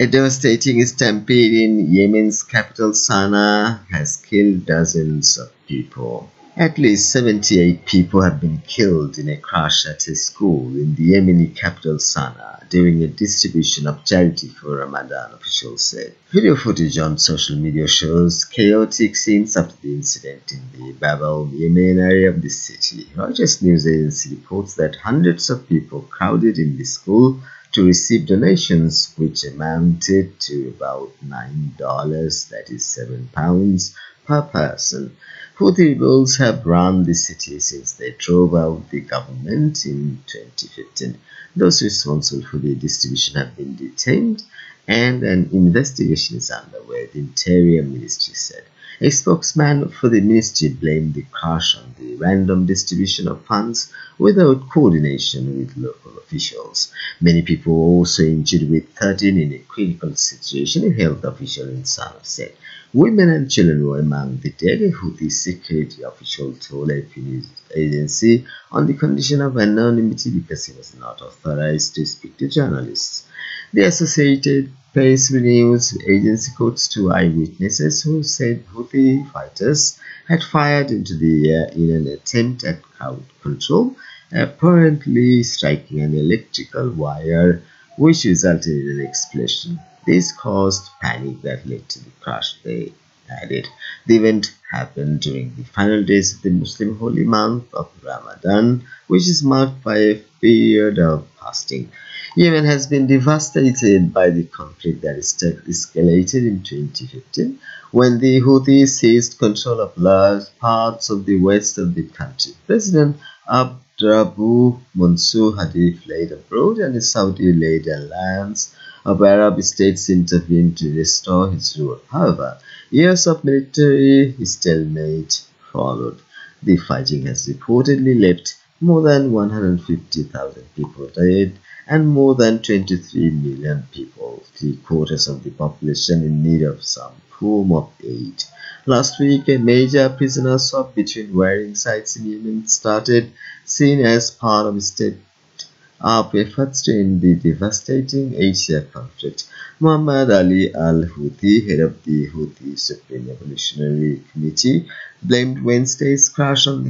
A devastating stampede in Yemen's capital Sana'a has killed dozens of people. At least 78 people have been killed in a crash at a school in the Yemeni capital Sana'a during a distribution of charity for Ramadan, officials said. Video footage on social media shows chaotic scenes after the incident in the Bab al-Yemen area of the city. Reuters news agency reports that hundreds of people crowded in the school to receive donations, which amounted to about $9, that is £7 per person. Houthi rebels have run the city since they drove out the government in 2015. Those responsible for the distribution have been detained and an investigation is underway, the Interior Ministry said. A spokesman for the ministry blamed the crash on the random distribution of funds without coordination with local officials. Many people were also injured, with 13 in a critical situation, a health official in Sana'a said. Women and children were among the dead, a Houthi security official told AP news agency, on the condition of anonymity because he was not authorized to speak to journalists. The Associated Press news agency quotes two eyewitnesses who said Houthi fighters had fired into the air in an attempt at crowd control, apparently striking an electrical wire which resulted in an explosion. This caused panic that led to the crash, they added. The event happened during the final days of the Muslim holy month of Ramadan, which is marked by a period of fasting. Yemen has been devastated by the conflict that escalated in 2015, when the Houthis seized control of large parts of the west of the country. President Abdrabbuh Mansour Hadi fled abroad, and the Saudi-led alliance of Arab states intervened to restore his rule. However, years of military stalemate followed. The fighting has reportedly left more than 150,000 people dead and more than 23 million people, 3/4 of the population, in need of some form of aid. Last week, a major prisoner swap between warring sides in Yemen started, seen as part of a step-up efforts to end the devastating 8-year conflict. Muhammad Ali al Houthi, head of the Houthi Supreme Revolutionary Committee, blamed Wednesday's crash on the